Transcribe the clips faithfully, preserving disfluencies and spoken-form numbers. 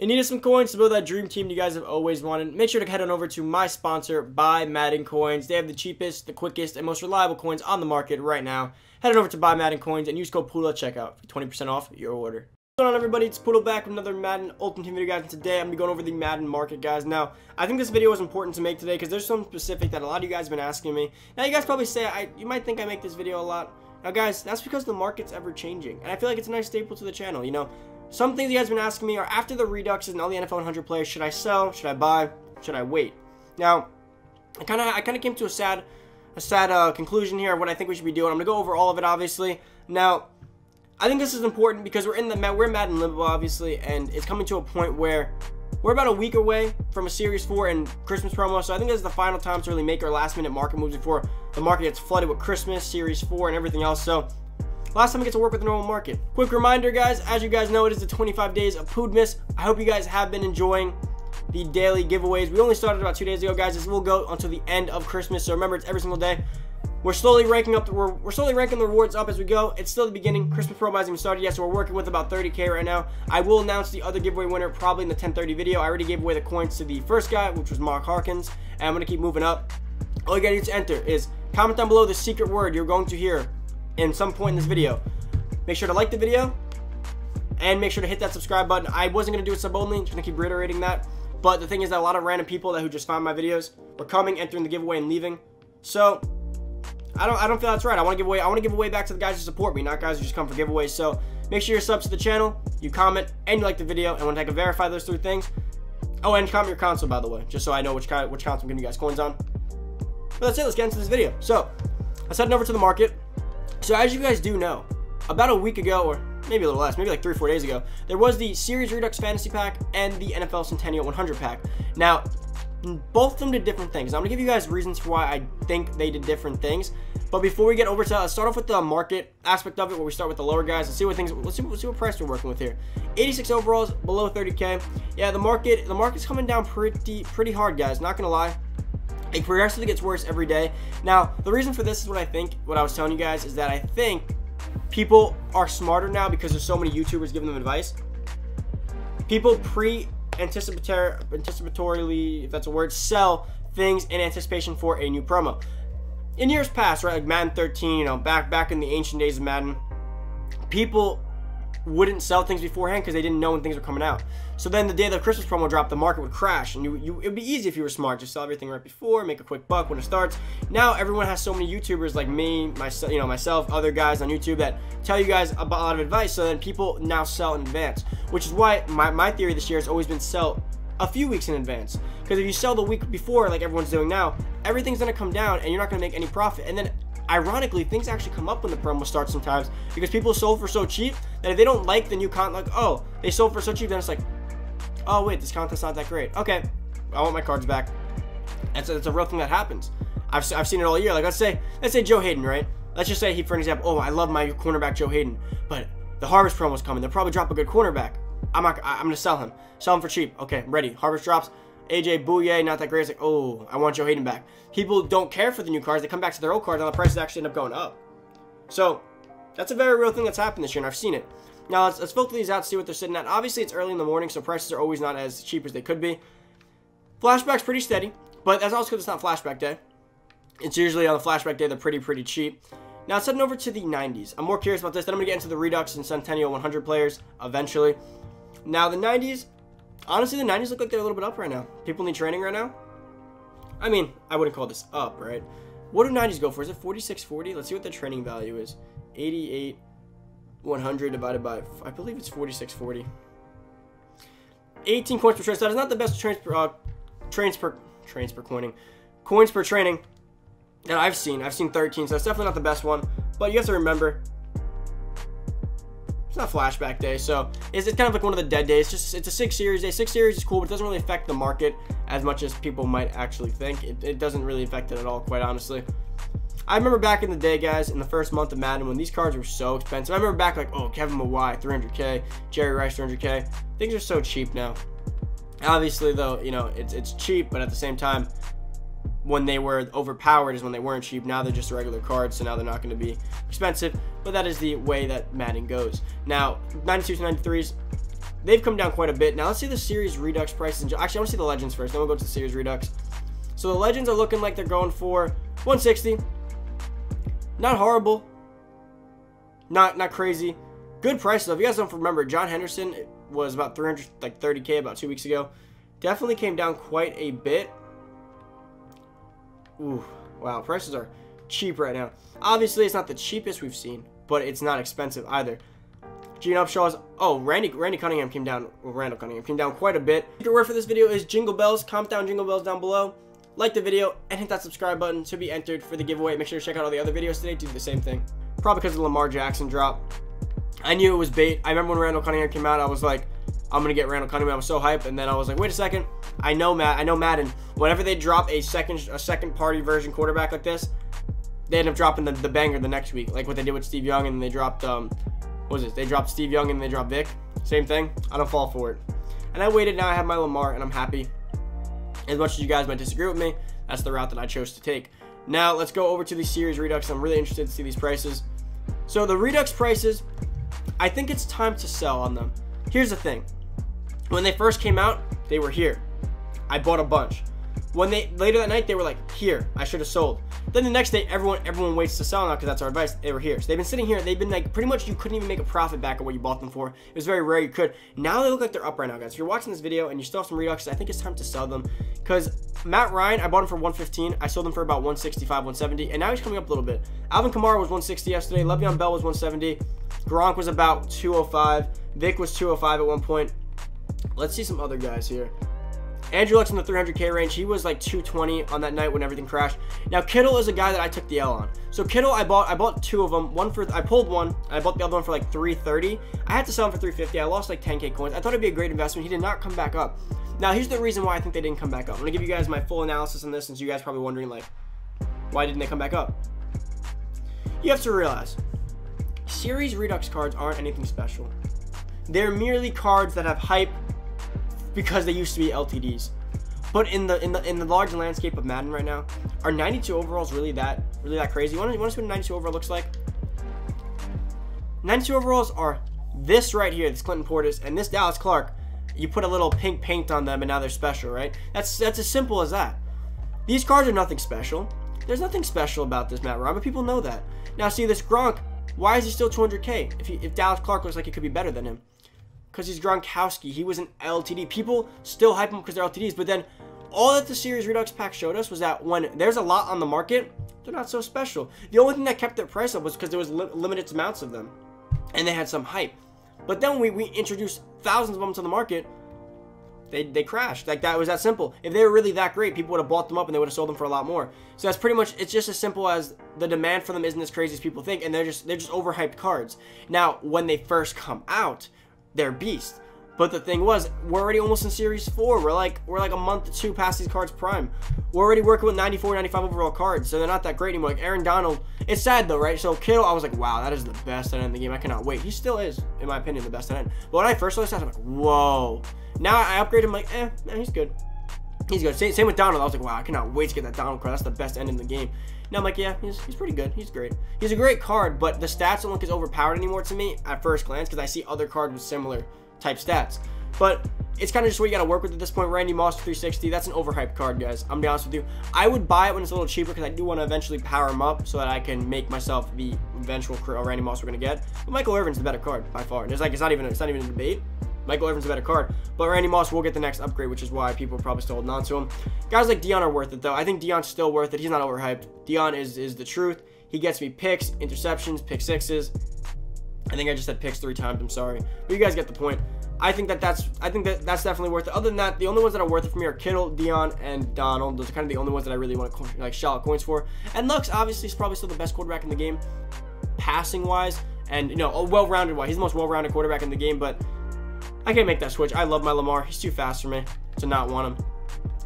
and needed some coins to build that dream team you guys have always wanted, make sure to head on over to my sponsor, Buy Madden Coins. They have the cheapest, the quickest, and most reliable coins on the market right now. Head on over to Buy Madden Coins and use code Poodle at checkout for twenty percent off your order. What's going on, everybody? It's Poodle back with another Madden Ultimate Team video, guys, and today I'm going to be going over the Madden market, guys. Now, I think this video was important to make today because there's something specific that a lot of you guys have been asking me. Now, you guys probably say, I, you might think I make this video a lot. Now, guys, that's because the market's ever-changing, and I feel like it's a nice staple to the channel, you know. Some things you guys have been asking me are, after the Reduxes and all the N F L one hundred players, should I sell, should I buy, should I wait? Now, I kind of I kind of came to a sad, a sad uh, conclusion here of what I think we should be doing. I'm going to go over all of it, obviously. Now, I think this is important because we're in the we're Madden Limbo, obviously, and it's coming to a point where we're about a week away from a Series four and Christmas promo, so I think this is the final time to really make our last-minute market moves before the market gets flooded with Christmas, Series four, and everything else, so last time we get to work with the normal market. Quick reminder, guys, as you guys know, it is the twenty-five days of Poodmas. I hope you guys have been enjoying the daily giveaways. We only started about two days ago, guys. This will go until the end of Christmas, so remember, it's every single day. We're slowly ranking up. The, we're, we're slowly ranking the rewards up as we go. It's still the beginning. Christmas promo hasn't even started yet, so we're working with about thirty K right now. I will announce the other giveaway winner probably in the ten thirty video. I already gave away the coins to the first guy, which was Mark Harkins, and I'm gonna keep moving up. All you gotta do to enter is comment down below the secret word you're going to hear in some point in this video. Make sure to like the video and make sure to hit that subscribe button. I wasn't gonna do a sub only. Just gonna keep reiterating that. But the thing is that a lot of random people that who just found my videos were coming, entering the giveaway, and leaving. So. I don't, I don't feel that's right. I want to give away. I want to give away back to the guys who support me, not guys who just come for giveaways. So make sure you're subs to the channel, you comment, and you like the video. And when I can verify those three things, oh, and comment your console, by the way, just so I know which kind, which console I'm giving you guys coins on. But that's it. Let's get into this video. So let's head over to the market. So as you guys do know, about a week ago, or maybe a little less, maybe like three or four days ago, there was the Series Redux Fantasy Pack and the N F L Centennial one hundred Pack. Now, both of them did different things. I'm gonna give you guys reasons for why I think they did different things. But before we get over to, uh, start off with the market aspect of it, where we start with the lower guys and see what things. Let's see, let's see what price we're working with here. eighty-six overalls, below thirty K. Yeah, the market, the market's coming down pretty, pretty hard, guys. Not gonna lie, it progressively gets worse every day. Now, the reason for this is what I think. What I was telling you guys is that I think people are smarter now because there's so many YouTubers giving them advice. People pre. Anticipatory, anticipatorily, if that's a word, sell things in anticipation for a new promo. In years past, right, like Madden thirteen, you know, back back in the ancient days of Madden, people wouldn't sell things beforehand because they didn't know when things were coming out. So then the day the Christmas promo dropped, the market would crash, and you, you it'd be easy if you were smart, just sell everything right before, make a quick buck when it starts. Now everyone has so many YouTubers like me, myself, you know, myself, other guys on YouTube that tell you guys a lot of advice. So then people now sell in advance, which is why my, my theory this year has always been sell a few weeks in advance. Because if you sell the week before, like everyone's doing now, everything's gonna come down, and you're not gonna make any profit. And then ironically, things actually come up when the promo starts sometimes because people sold for so cheap that if they don't like the new content, like, oh, they sold for so cheap, then it's like, oh, wait, this content's not that great. Okay, I want my cards back. That's a, that's a real thing that happens. I've, I've seen it all year. Like, let's say, let's say Joe Hayden, right? Let's just say he, for an example, oh, I love my cornerback Joe Hayden, but the Harvest promo's coming. They'll probably drop a good cornerback. I'm not, I'm going to sell him. Sell him for cheap. Okay, I'm ready. Harvest drops. A J. Bouye, not that great. It's like, oh, I want Joe Hayden back. People don't care for the new cards. They come back to their old cards, and the prices actually end up going up. So that's a very real thing that's happened this year, and I've seen it. Now, let's, let's filter these out, see what they're sitting at. Obviously, it's early in the morning, so prices are always not as cheap as they could be. Flashback's pretty steady, but that's also because it's not flashback day. It's usually on the flashback day, they're pretty, pretty cheap. Now, let's head over to the nineties. I'm more curious about this. Then I'm going to get into the Redux and Centennial one hundred players eventually. Now, the nineties... Honestly, the nineties look like they're a little bit up right now. People need training right now. I mean, I wouldn't call this up, right? What do nineties go for? Is it forty-six forty? Let's see what the training value is. eighty-eight one hundred divided by, I believe it's forty-six forty. eighteen coins per trade. So that is not the best trains per, uh, trains per, trains per coining. Coins per training that I've seen. I've seen thirteen, so it's definitely not the best one. But you have to remember, it's not flashback day, so it's, it's kind of like one of the dead days. Just it's a six series day. Six series is cool, but it doesn't really affect the market as much as people might actually think. It, it doesn't really affect it at all, quite honestly. I remember back in the day, guys, in the first month of Madden when these cards were so expensive. I remember back like, oh, Kevin Mawai, three hundred K, Jerry Rice, three hundred K. Things are so cheap now. Obviously, though, you know, it's it's cheap, but at the same time, when they were overpowered is when they weren't cheap. Now they're just regular cards, so now they're not going to be expensive. But that is the way that Madden goes. Now, ninety-twos and ninety-threes, they've come down quite a bit. Now let's see the Series Redux prices. Actually, I want to see the Legends first, then we'll go to the Series Redux. So the Legends are looking like they're going for one sixty. Not horrible. Not not crazy. Good price though. If you guys don't remember, John Henderson was about three hundred, like thirty K about two weeks ago. Definitely came down quite a bit. Ooh, wow, prices are cheap right now. Obviously, it's not the cheapest we've seen, but it's not expensive either. Gene Upshaw's, oh, Randy Randy Cunningham came down, well, Randall Cunningham came down quite a bit. Your word for this video is jingle bells. Comment down jingle bells down below. Like the video and hit that subscribe button to be entered for the giveaway. Make sure to check out all the other videos today to do the same thing. Probably because of the Lamar Jackson drop. I knew it was bait. I remember when Randall Cunningham came out, I was like, I'm going to get Randall Cunningham. I was so hyped, and then I was like, wait a second. I know Matt. I know Madden. Whenever they drop a second a second party version quarterback like this, they end up dropping the, the banger the next week, like what they did with Steve Young, and they dropped, um, what was it? They dropped Steve Young and they dropped Vic. Same thing. I don't fall for it. And I waited. Now I have my Lamar, and I'm happy. As much as you guys might disagree with me, that's the route that I chose to take. Now, let's go over to the Series Redux. I'm really interested to see these prices. So, the Redux prices, I think it's time to sell on them. Here's the thing. When they first came out, they were here. I bought a bunch. When they later that night, they were like, here, I should have sold. Then the next day, everyone everyone waits to sell now because that's our advice. They were here. So they've been sitting here. They've been like, pretty much you couldn't even make a profit back on what you bought them for. It was very rare you could. Now they look like they're up right now, guys. If you're watching this video and you still have some Redux, I think it's time to sell them. Because Matt Ryan, I bought him for one fifteen. I sold him for about one sixty-five, one seventy. And now he's coming up a little bit. Alvin Kamara was one sixty yesterday. Le'Veon Bell was one seventy. Gronk was about two oh five. Vic was two oh five at one point. Let's see some other guys here. Andrew Luck's in the three hundred K range. He was like two twenty on that night when everything crashed. Now Kittle is a guy that I took the L on. So Kittle, I bought I bought two of them. One for I pulled one. And I bought the other one for like three thirty. I had to sell him for three fifty. I lost like ten K coins. I thought it'd be a great investment. He did not come back up. Now here's the reason why I think they didn't come back up. I'm gonna give you guys my full analysis on this, since you guys are probably wondering like, why didn't they come back up? You have to realize, Series Redux cards aren't anything special. They're merely cards that have hype because they used to be L T Ds. But in the in the in the large landscape of Madden right now, are ninety-two overalls really that really that crazy? You want to you want to see what a ninety-two overall looks like? ninety-two overalls are this right here, this Clinton Portis, and this Dallas Clark. You put a little pink paint on them, and now they're special, right? That's that's as simple as that. These cards are nothing special. There's nothing special about this Matt Ryan, but people know that. Now see this Gronk. Why is he still two hundred K? If he, if Dallas Clark looks like he could be better than him. Because he's Gronkowski. He was an L T D. People still hype him because they're L T Ds. But then all that the Series Redux pack showed us was that when there's a lot on the market, they're not so special. The only thing that kept their price up was because there was li limited amounts of them. And they had some hype. But then we, we introduced thousands of them to the market. They, they crashed. Like, that was that simple. If they were really that great, people would have bought them up and they would have sold them for a lot more. So that's pretty much, it's just as simple as the demand for them isn't as crazy as people think. And they're just, they're just overhyped cards. Now, when they first come out, they're beast. But the thing was, we're already almost in series four. We're like we're like a month or two past these cards prime. We're already working with ninety-four, ninety-five overall cards, so they're not that great anymore. Like Aaron Donald, it's sad though, right? So Kittle, I was like, wow, that is the best end in the game. I cannot wait. He still is, in my opinion, the best end. But when I first saw this, I'm like, whoa. Now I upgrade him, like, eh, nah, he's good. He's good. Same, same with Donald. I was like, wow, I cannot wait to get that Donald card. That's the best end in the game. Now I'm like, yeah, he's, he's pretty good. He's great. He's a great card, but the stats don't look as overpowered anymore to me at first glance because I see other cards with similar type stats. But it's kind of just what you got to work with at this point. Randy Moss three sixty, that's an overhyped card, guys. I'm going to be honest with you. I would buy it when it's a little cheaper because I do want to eventually power him up so that I can make myself the eventual Randy Moss we're going to get. But Michael Irvin's the better card by far. There's like, it's not even, it's not even a debate. Michael Irvin's a better card, but Randy Moss will get the next upgrade, which is why people are probably still holding on to him. Guys like Deion are worth it, though. I think Deion's still worth it. He's not overhyped. Deion is, is the truth. He gets me picks, interceptions, pick sixes. I think I just said picks three times. I'm sorry. But you guys get the point. I think that that's, I think that that's definitely worth it. Other than that, the only ones that are worth it for me are Kittle, Deion, and Donald. Those are kind of the only ones that I really want to like shell out coins for. And Lux, obviously, is probably still the best quarterback in the game, passing-wise, and, you know, well-rounded wise. He's the most well-rounded quarterback in the game, but I can't make that switch. I love my Lamar. He's too fast for me to not want him.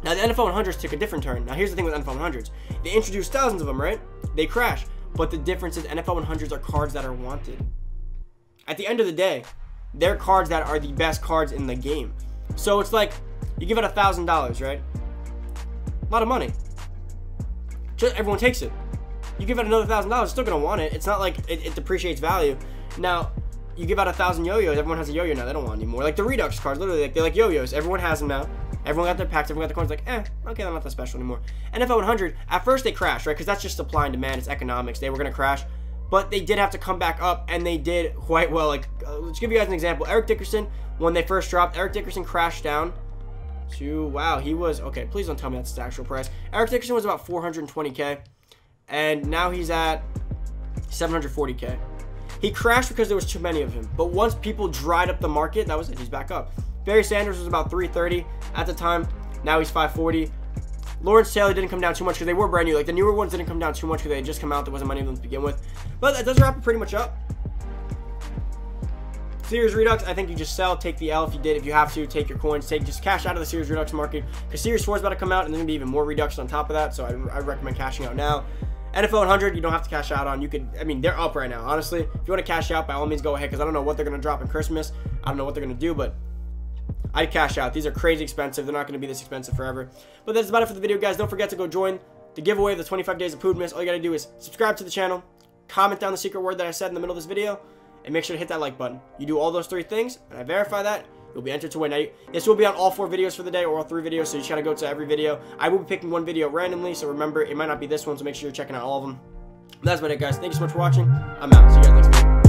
Now, the N F L one hundreds took a different turn. Now, here's the thing with N F L one hundreds. They introduced thousands of them, right? They crash. But the difference is N F L one hundreds are cards that are wanted. At the end of the day, they're cards that are the best cards in the game. So, it's like you give it one thousand dollars, right? A lot of money. Just, everyone takes it. You give it another one thousand dollars, it's still going to want it. It's not like it, it depreciates value. Now, you give out a thousand yo-yos, everyone has a yo-yo now. They don't want anymore. Like the Redux cards, literally, like, they're like yo-yos. Everyone has them now. Everyone got their packs, everyone got their coins. Like, eh, okay, they're not that special anymore. N F L one hundred, at first they crashed, right? Because that's just supply and demand. It's economics. They were going to crash. But they did have to come back up, and they did quite well. Like, uh, let's give you guys an example. Eric Dickerson, when they first dropped, Eric Dickerson crashed down to, wow, he was, okay, please don't tell me that's the actual price. Eric Dickerson was about four hundred twenty K, and now he's at seven hundred forty K. He crashed because there was too many of him. But once people dried up the market, that was it. He's back up. Barry Sanders was about three thirty at the time. Now he's five forty. Lawrence Taylor didn't come down too much because they were brand new. Like, the newer ones didn't come down too much because they had just come out. There wasn't many of them to begin with. But that does wrap it pretty much up. Series Redux, I think you just sell, take the L if you did. If you have to, take your coins, take just cash out of the Series Redux market because Series four is about to come out and there's going to be even more Redux on top of that. So I, I recommend cashing out now. N F L one hundred, you don't have to cash out on. You could, I mean, they're up right now, honestly. If you want to cash out, by all means, go ahead because I don't know what they're going to drop in Christmas. I don't know what they're going to do, but I'd cash out. These are crazy expensive. They're not going to be this expensive forever. But that's about it for the video, guys. Don't forget to go join the giveaway of the twenty-five days of Poodmas. All you got to do is subscribe to the channel, comment down the secret word that I said in the middle of this video, and make sure to hit that like button. You do all those three things, and I verify that, you'll be entered to win. Now, this will be on all four videos for the day, or all three videos, so you just got to go to every video. I will be picking one video randomly, so remember, it might not be this one, so make sure you're checking out all of them. But that's about it, guys. Thank you so much for watching. I'm out. See you guys next time.